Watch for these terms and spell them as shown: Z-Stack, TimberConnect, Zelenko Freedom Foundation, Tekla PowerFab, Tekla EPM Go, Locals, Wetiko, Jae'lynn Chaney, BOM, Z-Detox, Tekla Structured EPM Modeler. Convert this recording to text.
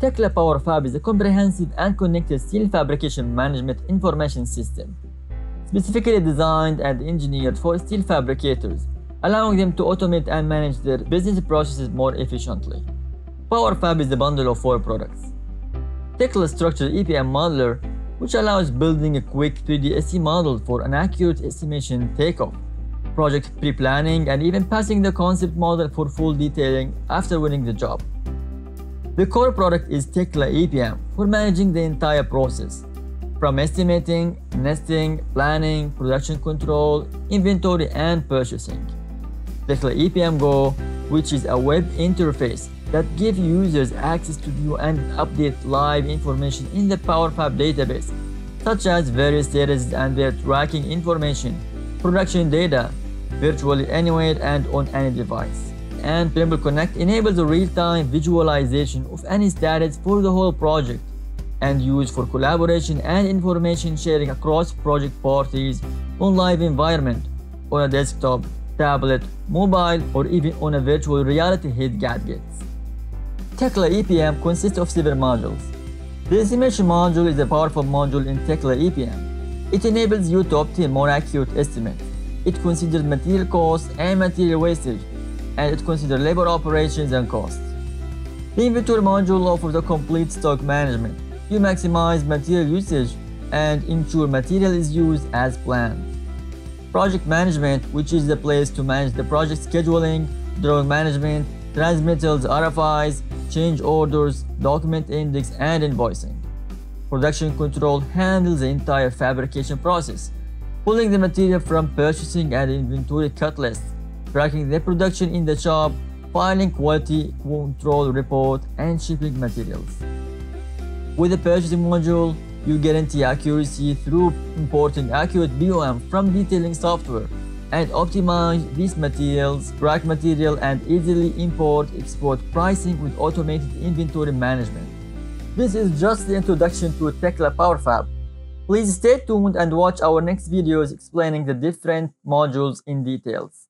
Tekla PowerFab is a comprehensive and connected steel fabrication management information system, specifically designed and engineered for steel fabricators, allowing them to automate and manage their business processes more efficiently. PowerFab is a bundle of 4 products. Tekla Structured EPM Modeler, which allows building a quick 3D SE model for an accurate estimation takeoff, project pre-planning, and even passing the concept model for full detailing after winning the job. The core product is Tekla EPM for managing the entire process, from estimating, nesting, planning, production control, inventory, and purchasing. Tekla EPM Go, which is a web interface that gives users access to view and update live information in the PowerFab database, such as various statuses and their tracking information, production data, virtually anywhere and on any device. And TimberConnect enables a real-time visualization of any status for the whole project, and used for collaboration and information sharing across project parties on live environment, on a desktop, tablet, mobile, or even on a virtual reality head gadgets. Tekla EPM consists of 7 modules. The estimation module is a powerful module in Tekla EPM. It enables you to obtain more accurate estimates. It considers material costs and material wastage, and it considers labor operations and costs. The inventory module offers a complete stock management. You maximize material usage and ensure material is used as planned. Project management, which is the place to manage the project scheduling, drawing management, transmittals, RFIs, change orders, document index, and invoicing. Production control handles the entire fabrication process, pulling the material from purchasing and inventory cut lists, tracking the production in the shop, filing quality control report, and shipping materials. With the purchasing module, you guarantee accuracy through importing accurate BOM from detailing software and optimize these materials, track material, and easily import-export pricing with automated inventory management. This is just the introduction to Tekla PowerFab. Please stay tuned and watch our next videos explaining the different modules in details.